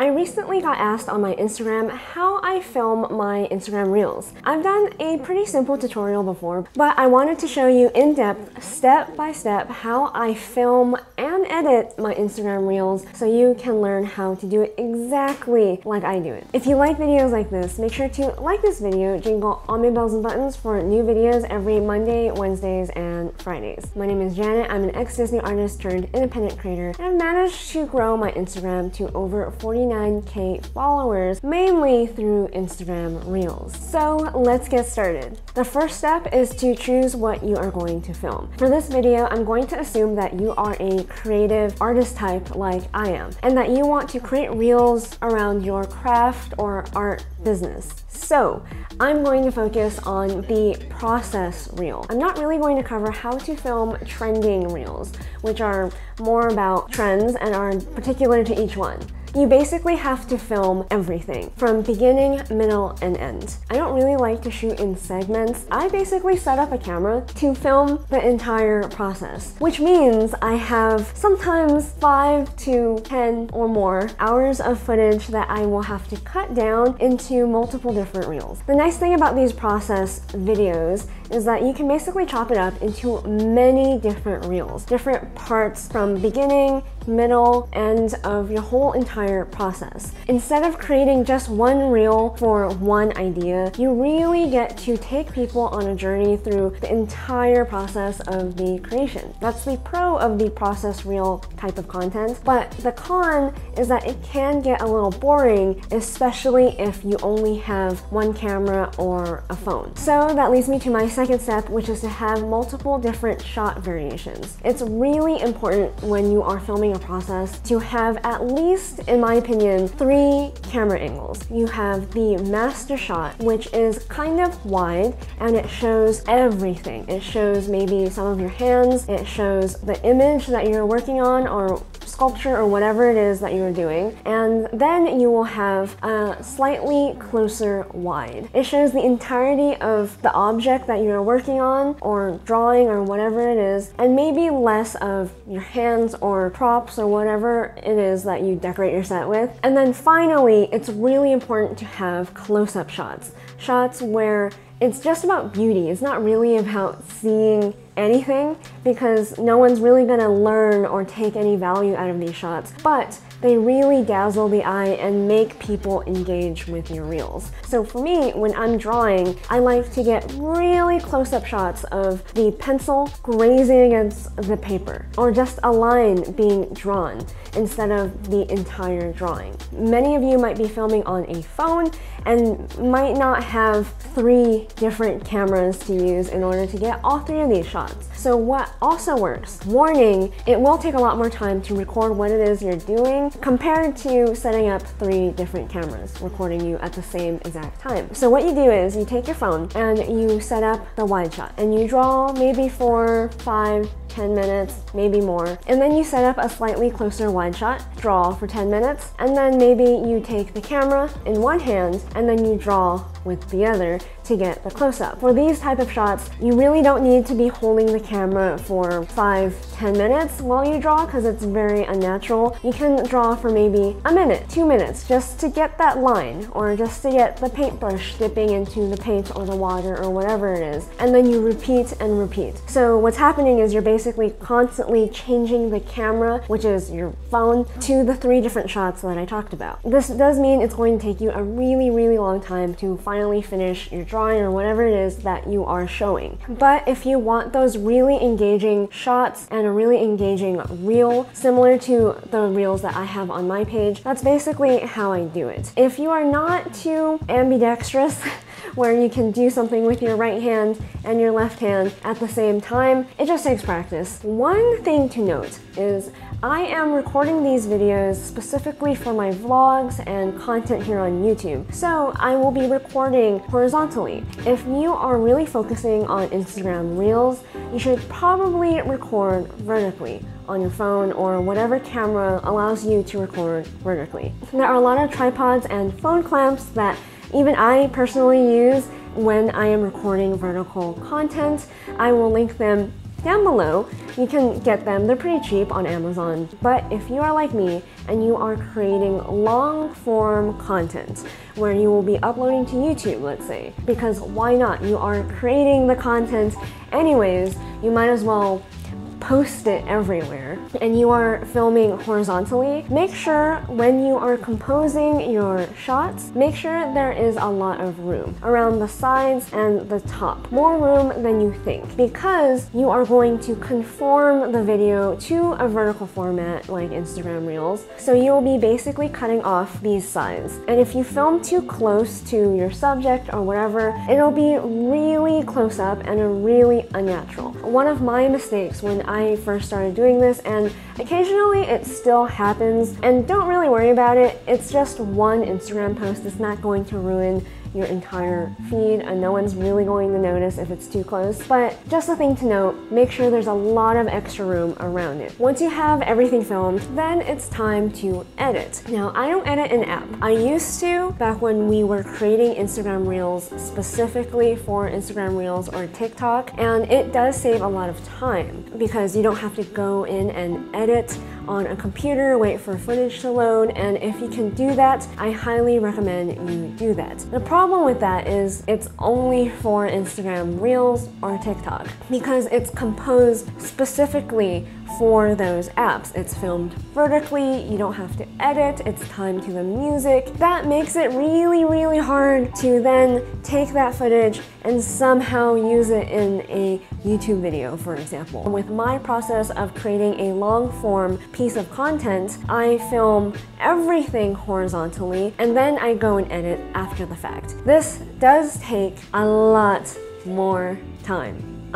I recently got asked on my Instagram how I film my Instagram Reels. I've done a pretty simple tutorial before, but I wanted to show you in depth, step by step, how I film and edit my Instagram Reels so you can learn how to do it exactly like I do it. If you like videos like this, make sure to like this video, jingle all my bells and buttons for new videos every Monday, Wednesdays, and Fridays. My name is Janet, I'm an ex-Disney artist turned independent creator, and I've managed to grow my Instagram to over 49K followers, mainly through Instagram Reels. So let's get started. The first step is to choose what you are going to film. For this video, I'm going to assume that you are a creative artist type like I am, and that you want to create reels around your craft or art business. So I'm going to focus on the process reel. I'm not really going to cover how to film trending reels, which are more about trends and are particular to each one. You basically have to film everything from beginning, middle, and end. I don't really like to shoot in segments. I basically set up a camera to film the entire process, which means I have sometimes 5 to 10 or more hours of footage that I will have to cut down into multiple different reels. The nice thing about these process videos is that you can basically chop it up into many different reels, different parts from beginning, middle, end of your whole entire process. Instead of creating just one reel for one idea, you really get to take people on a journey through the entire process of the creation. That's the pro of the process reel type of content, but the con is that it can get a little boring, especially if you only have one camera or a phone. So that leads me to my second step, which is to have multiple different shot variations. It's really important when you are filming a process to have at least, in my opinion, 3 camera angles. You have the master shot, which is kind of wide and it shows everything. It shows maybe some of your hands, it shows the image that you're working on or sculpture or whatever it is that you're doing, and then you will have a slightly closer wide. It shows the entirety of the object that you're working on or drawing or whatever it is, and maybe less of your hands or props or whatever it is that you decorate your set with. And then finally, it's really important to have close-up shots. Shots where it's just about beauty. It's not really about seeing anything, because no one's really gonna learn or take any value out of these shots, but they really dazzle the eye and make people engage with your reels. So for me, when I'm drawing, I like to get really close-up shots of the pencil grazing against the paper, or just a line being drawn instead of the entire drawing. Many of you might be filming on a phone and might not have 3 different cameras to use in order to get all 3 of these shots. So what also works, warning, it will take a lot more time to record what it is you're doing compared to setting up 3 different cameras recording you at the same exact time. So what you do is you take your phone and you set up the wide shot and you draw maybe 4, 5, 10 minutes, maybe more, and then you set up a slightly closer wide shot, draw for 10 minutes, and then maybe you take the camera in one hand and then you draw with the other to get the close-up. For these type of shots, you really don't need to be holding the camera for 5-10 minutes while you draw, because it's very unnatural. You can draw for maybe a minute, 2 minutes, just to get that line or just to get the paintbrush dipping into the paint or the water or whatever it is, and then you repeat and repeat. So what's happening is you're basically constantly changing the camera, which is your phone, to the 3 different shots that I talked about. This does mean it's going to take you a really, really long time to finally finish your drawing or whatever it is that you are showing. But if you want those really engaging shots and a really engaging reel, similar to the reels that I have on my page, that's basically how I do it. If you are not too ambidextrous, where you can do something with your right hand and your left hand at the same time, it just takes practice. One thing to note is I am recording these videos specifically for my vlogs and content here on YouTube, so I will be recording horizontally. If you are really focusing on Instagram Reels, you should probably record vertically on your phone or whatever camera allows you to record vertically. There are a lot of tripods and phone clamps that even I personally use when I am recording vertical content. I will link them down below. You can get them, they're pretty cheap on Amazon. But if you are like me and you are creating long form content where you will be uploading to YouTube, let's say, because why not? You are creating the content anyways, you might as well post it everywhere, and you are filming horizontally, make sure when you are composing your shots, make sure there is a lot of room around the sides and the top. More room than you think, because you are going to conform the video to a vertical format like Instagram Reels. So you'll be basically cutting off these sides. And if you film too close to your subject or whatever, it'll be really close up and really unnatural. One of my mistakes when I first started doing this, and occasionally it still happens, and don't really worry about it. It's just one Instagram post. It's not going to ruin your entire feed, and no one's really going to notice if it's too close. But just a thing to note, make sure there's a lot of extra room around it. Once you have everything filmed, then it's time to edit. Now, I don't edit in app. I used to back when we were creating Instagram Reels specifically for Instagram Reels or TikTok, and it does save a lot of time because you don't have to go in and edit on a computer, wait for footage to load, and if you can do that, I highly recommend you do that. The problem with that is it's only for Instagram Reels or TikTok because it's composed specifically for those apps. It's filmed vertically, you don't have to edit, it's timed to the music. That makes it really, really hard to then take that footage and somehow use it in a YouTube video, for example. With my process of creating a long form piece of content, I film everything horizontally and then I go and edit after the fact. This does take a lot more time,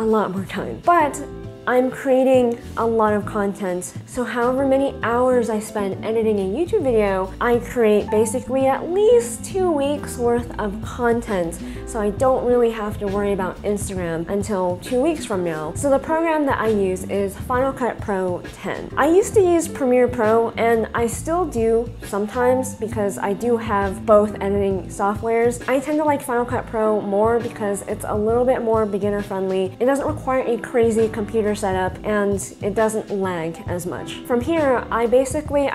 but I'm creating a lot of content, so however many hours I spend editing a YouTube video, I create basically at least 2 weeks worth of content, so I don't really have to worry about Instagram until 2 weeks from now. So the program that I use is Final Cut Pro 10. I used to use Premiere Pro, and I still do sometimes because I do have both editing softwares. I tend to like Final Cut Pro more because it's a little bit more beginner friendly. It doesn't require a crazy computer setup and it doesn't lag as much. From here, I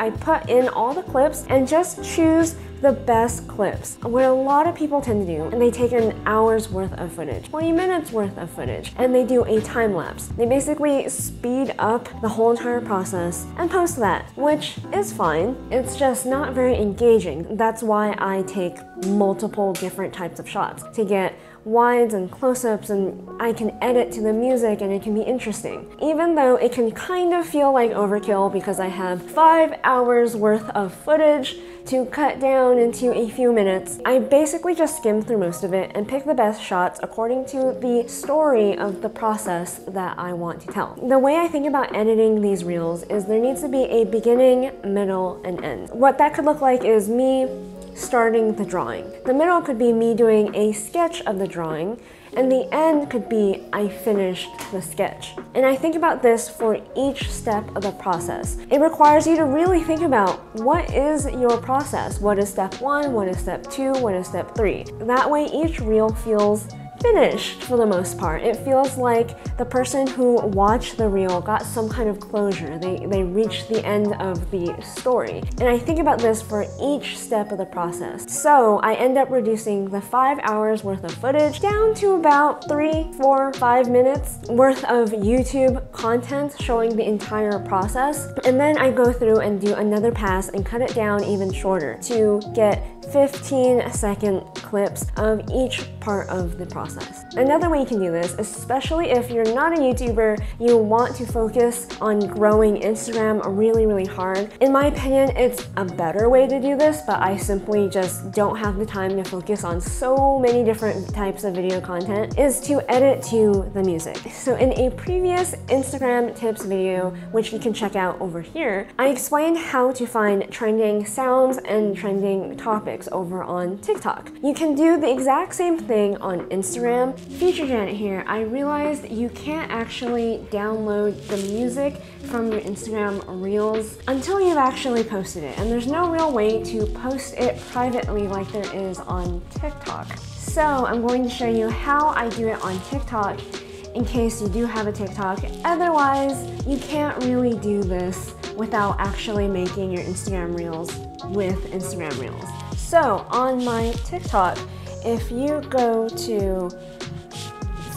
put in all the clips and just choose the best clips. What a lot of people tend to do, and they take an hour's worth of footage, 20 minutes worth of footage, and they do a time lapse. They basically speed up the whole entire process and post that, which is fine. It's just not very engaging. That's why I take multiple different types of shots to get wides and close-ups, and I can edit to the music and it can be interesting. Even though it can kind of feel like overkill because I have 5 hours worth of footage to cut down into a few minutes, I basically just skim through most of it and pick the best shots according to the story of the process that I want to tell. The way I think about editing these reels is there needs to be a beginning, middle, and end. What that could look like is me starting the drawing. The middle could be me doing a sketch of the drawing, and the end could be I finished the sketch. And I think about this for each step of the process. It requires you to really think about what is your process? What is step one? What is step two? What is step three? That way each reel feels finished for the most part. It feels like the person who watched the reel got some kind of closure. They reached the end of the story. And I think about this for each step of the process. So I end up reducing the 5 hours worth of footage down to about 3, 4, 5 minutes worth of YouTube content showing the entire process. And then I go through and do another pass and cut it down even shorter to get 15-second clips of each part of the process. Another way you can do this, especially if you're not a YouTuber, you want to focus on growing Instagram really, really hard. In my opinion, it's a better way to do this, but I simply just don't have the time to focus on so many different types of video content, is to edit to the music. So in a previous Instagram tips video, which you can check out over here, I explained how to find trending sounds and trending topics over on TikTok. You can do the exact same thing on Instagram. Feature Janet here, I realized you can't actually download the music from your Instagram Reels until you've actually posted it. And there's no real way to post it privately like there is on TikTok. So I'm going to show you how I do it on TikTok in case you do have a TikTok. Otherwise, you can't really do this without actually making your Instagram Reels with Instagram Reels. So on my TikTok, if you go to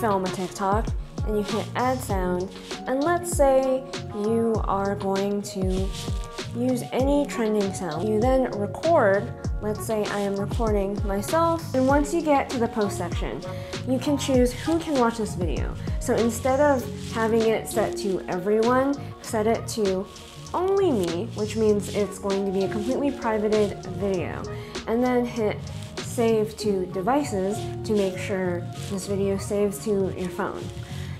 film a TikTok and you hit add sound, and let's say you are going to use any trending sound, you then record. Let's say I am recording myself, and once you get to the post section, you can choose who can watch this video. So instead of having it set to everyone, set it to only me, which means it's going to be a completely privated video, and then hit save to devices to make sure this video saves to your phone.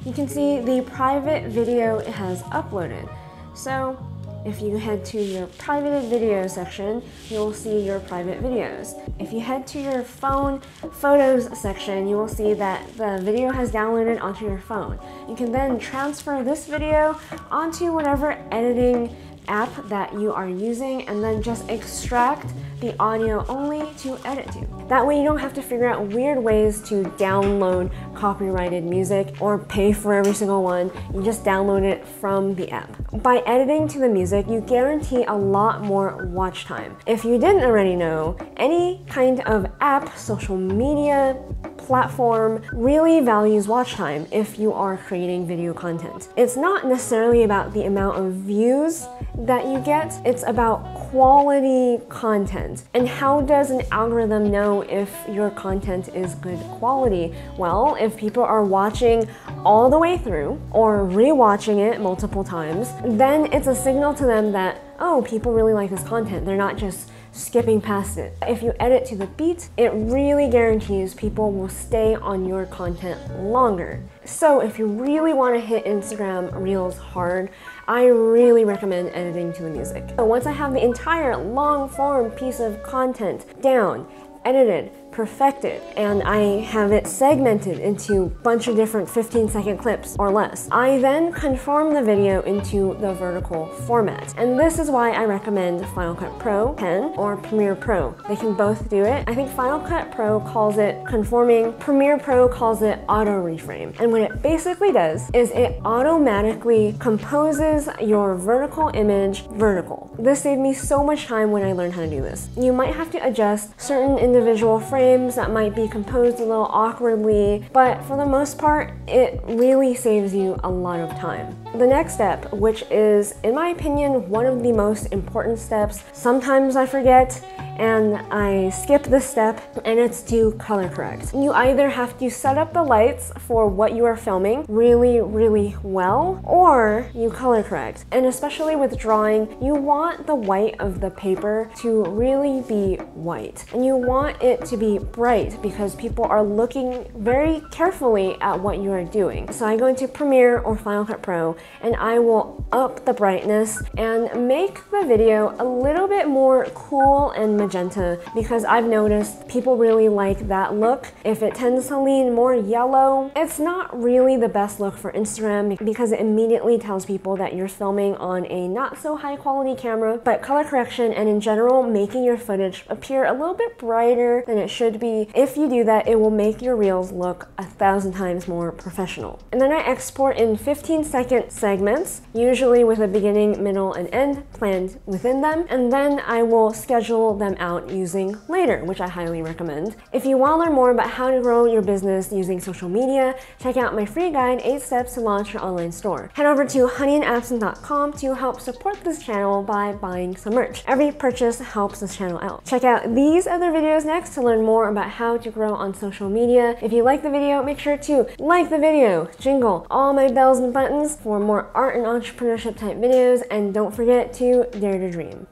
You can see the private video it has uploaded. So if you head to your private video section, you'll see your private videos. If you head to your phone photos section, you will see that the video has downloaded onto your phone. You can then transfer this video onto whatever editing app that you are using, and then just extract the audio only to edit to. That way you don't have to figure out weird ways to download copyrighted music or pay for every single one. You just download it from the app. By editing to the music, you guarantee a lot more watch time. If you didn't already know, any kind of app, social media platform really values watch time if you are creating video content. It's not necessarily about the amount of views that you get, it's about quality content. And how does an algorithm know if your content is good quality? Well, if people are watching all the way through or re-watching it multiple times, then it's a signal to them that, oh, people really like this content. They're not just skipping past it. If you edit to the beat, it really guarantees people will stay on your content longer. So if you really want to hit Instagram Reels hard, I really recommend editing to the music. So once I have the entire long form piece of content down, edited, perfected, and I have it segmented into a bunch of different 15-second clips or less, I then conform the video into the vertical format. And this is why I recommend Final Cut Pro 10 or Premiere Pro. They can both do it. I think Final Cut Pro calls it conforming, Premiere Pro calls it auto-reframe. And what it basically does is it automatically composes your vertical image vertical. This saved me so much time when I learned how to do this. You might have to adjust certain individual frames that might be composed a little awkwardly, but for the most part, it really saves you a lot of time. The next step, which is, in my opinion, one of the most important steps, sometimes I forget and I skip this step, and it's to color correct. You either have to set up the lights for what you are filming really, really well, or you color correct. And especially with drawing, you want the white of the paper to really be white. And you want it to be bright because people are looking very carefully at what you are doing. So I go into Premiere or Final Cut Pro, and I will up the brightness and make the video a little bit more cool and magenta, because I've noticed people really like that look. If it tends to lean more yellow, it's not really the best look for Instagram because it immediately tells people that you're filming on a not so high quality camera. But color correction and in general making your footage appear a little bit brighter than it should be, if you do that, it will make your reels look 1,000 times more professional. And then I export in 15-second segments, usually with a beginning, middle, and end planned within them, and then I will schedule them out using Later, which I highly recommend. If you want to learn more about how to grow your business using social media, check out my free guide, 8 Steps to Launch Your Online Store. Head over to honeyandabsinthe.com to help support this channel by buying some merch. Every purchase helps this channel out. Check out these other videos next to learn more about how to grow on social media. If you like the video, make sure to like the video, jingle all my bells and buttons for more art and entrepreneurship type videos, and don't forget to dare to dream.